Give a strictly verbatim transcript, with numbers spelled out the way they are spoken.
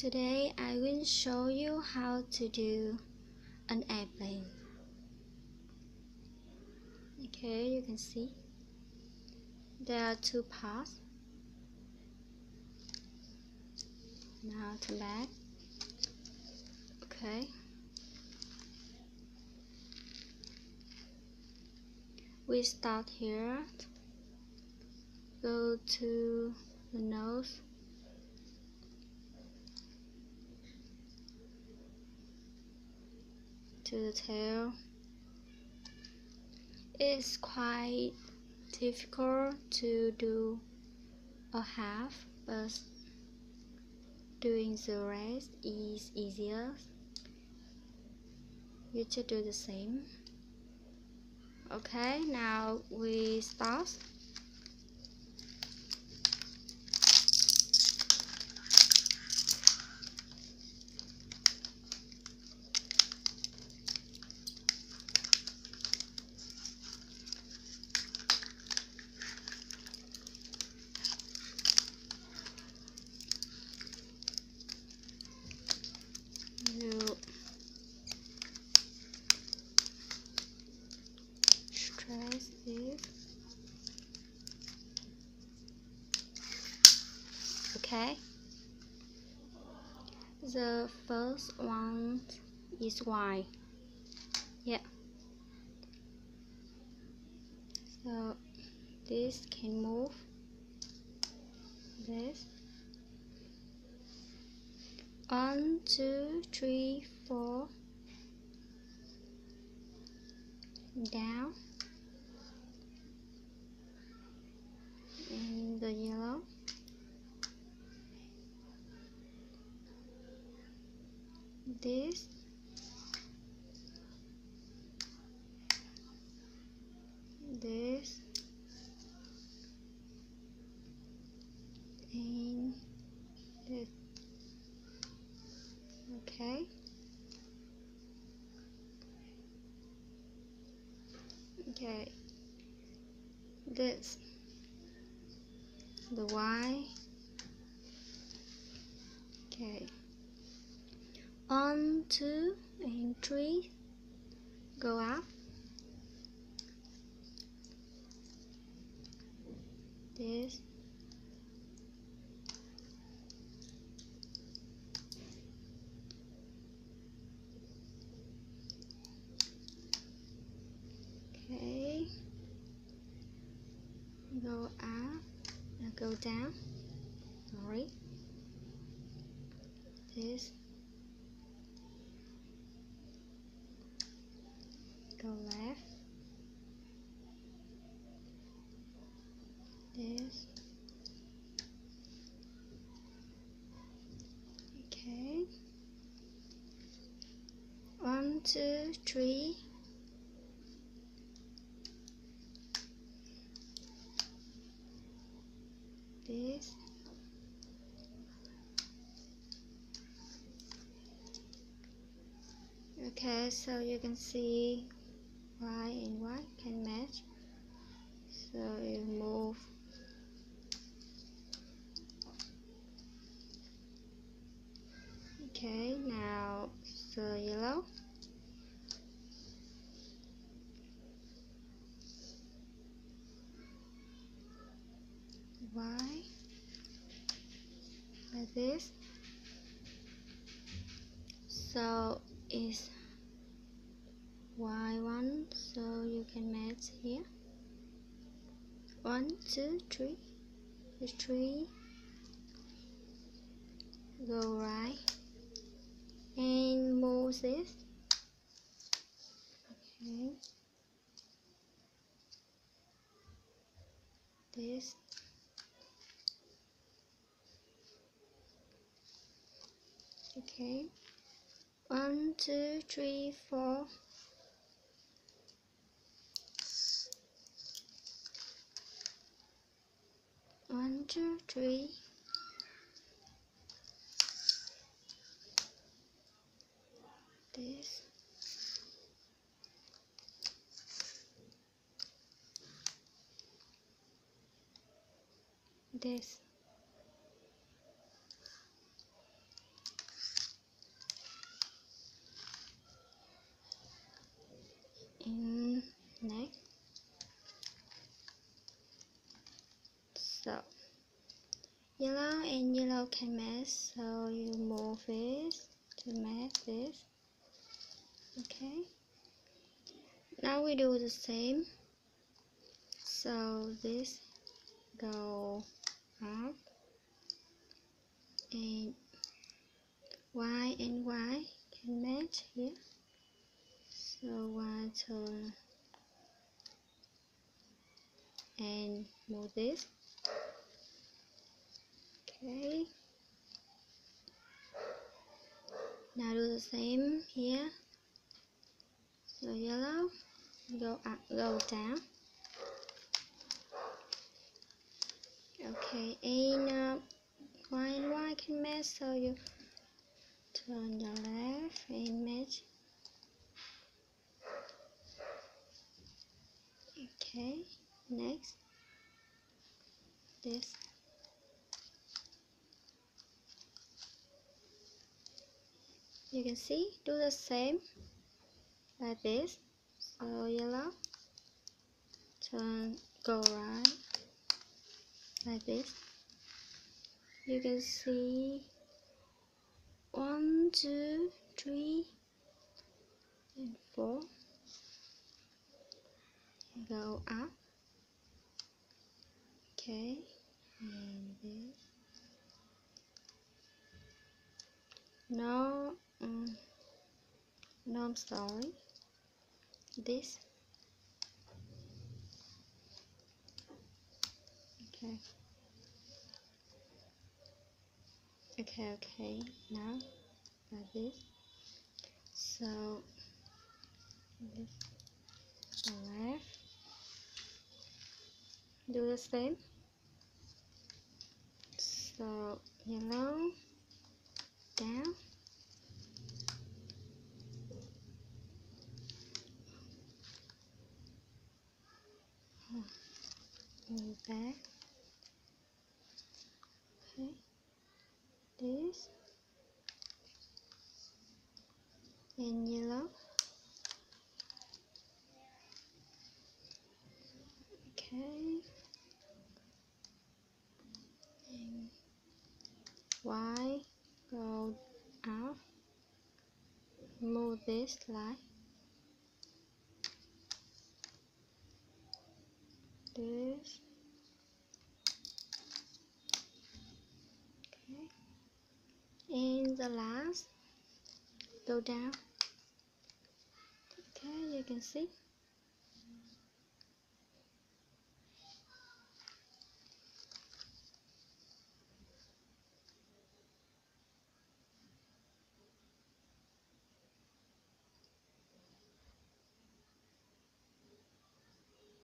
Today I will show you how to do an airplane. Okay, you can see there are two parts. Now turn back. Okay. We start here, go to the nose, to the tail. It's quite difficult to do a half, but doing the rest is easier. You should do the same. Okay, now we start. Okay, the first one is wide. Yeah, so this can move, this one, two, three, four, down. This this and this. Okay, okay, this the Y. Okay, one, two, and three, go up, this, okay, go up, go down, sorry, this, go left, this, okay, one, two, three, this, okay, so you can see Y and Y can match, so you move okay. Now the yellow, Y like this, so it's Y one, so you can match here. One, two, three, three. Go right and move this. Okay. This. Okay. One, two, three, four. One, two, three. This. This. Yellow and yellow can match, so you move this to match this. Okay, now we do the same. So this go up and Y and Y can match here. So Y turn and move this. Okay. Now do the same here. So yellow go up, go down. Okay, and uh, Y and Y can match, so you turn your left and match. Okay, next this. You can see, do the same like this. So yellow turn, go right like this. You can see one, two, three, and four. Go up. Okay, and this. No. Mm. No, I'm sorry. This. Okay. Okay, okay. Now, like this. So, this. The left. Do the same. So, yellow. Down. Move back. Okay, this and yellow. Okay, and Y go up. Move this line. This. Okay, and the last go down. Okay, you can see.